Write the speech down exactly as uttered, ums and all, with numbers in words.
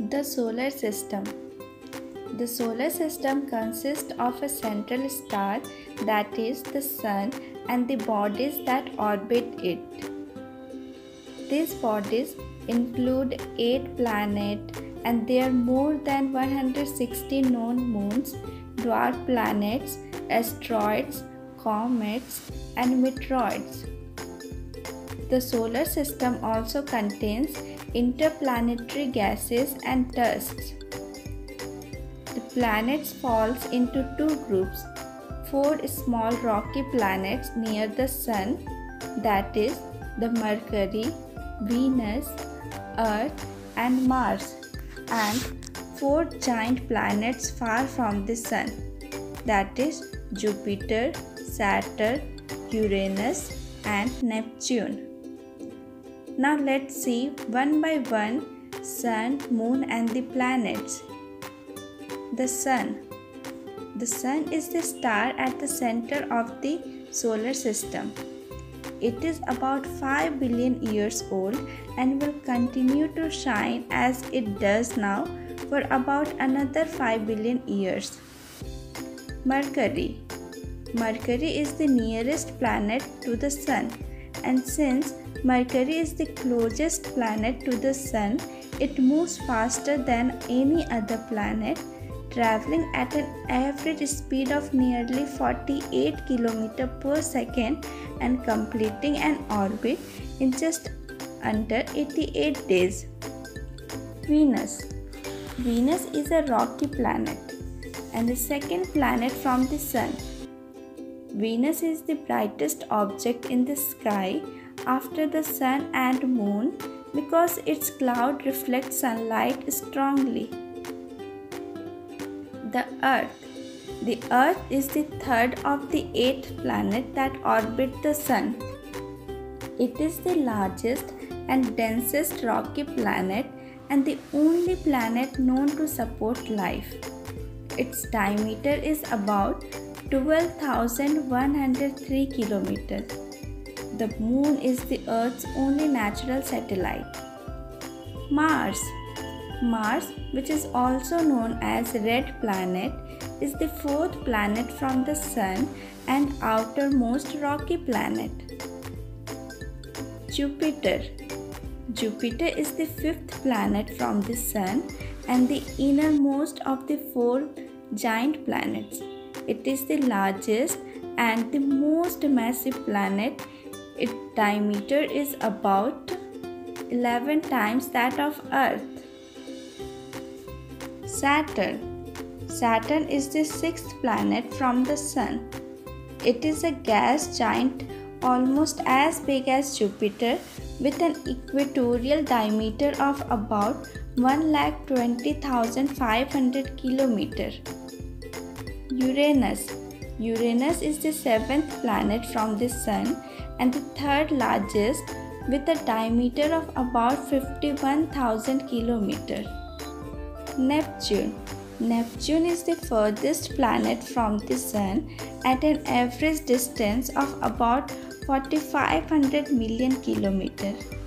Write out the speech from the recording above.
The solar system. The solar system consists of a central star, that is the sun, and the bodies that orbit it. These bodies include eight planets, and there are more than one hundred sixty known moons, dwarf planets, asteroids, comets, and meteoroids. The solar system also contains interplanetary gases and dust. The planets falls into two groups: four small rocky planets near the sun, that is the Mercury, Venus, Earth, and Mars, and four giant planets far from the sun, that is Jupiter, Saturn, Uranus, and Neptune. Now let's see one by one sun, moon, and the planets. The sun. The sun is the star at the center of the solar system. It is about five billion years old and will continue to shine as it does now for about another five billion years. Mercury. Mercury is the nearest planet to the sun, and since Mercury is the closest planet to the sun, it moves faster than any other planet, traveling at an average speed of nearly forty-eight kilometers per second and completing an orbit in just under eighty-eight days. Venus. Venus is a rocky planet and the second planet from the sun. Venus is the brightest object in the sky after the sun and moon because its cloud reflects sunlight strongly. The Earth. The Earth is the third of the eight planets that orbit the sun. It is the largest and densest rocky planet and the only planet known to support life. Its diameter is about twelve thousand one hundred three kilometers. The moon is the Earth's only natural satellite. Mars. Mars, which is also known as Red Planet, is the fourth planet from the sun and outermost rocky planet. Jupiter. Jupiter is the fifth planet from the sun and the innermost of the four giant planets. It is the largest and the most massive planet. Its diameter is about eleven times that of Earth. Saturn. Saturn is the sixth planet from the sun. It is a gas giant almost as big as Jupiter, with an equatorial diameter of about one lakh twenty thousand five hundred kilometers. Uranus. Uranus is the seventh planet from the sun and the third largest, with a diameter of about fifty-one thousand kilometers. Neptune. Neptune is the furthest planet from the sun at an average distance of about forty-five hundred million kilometers.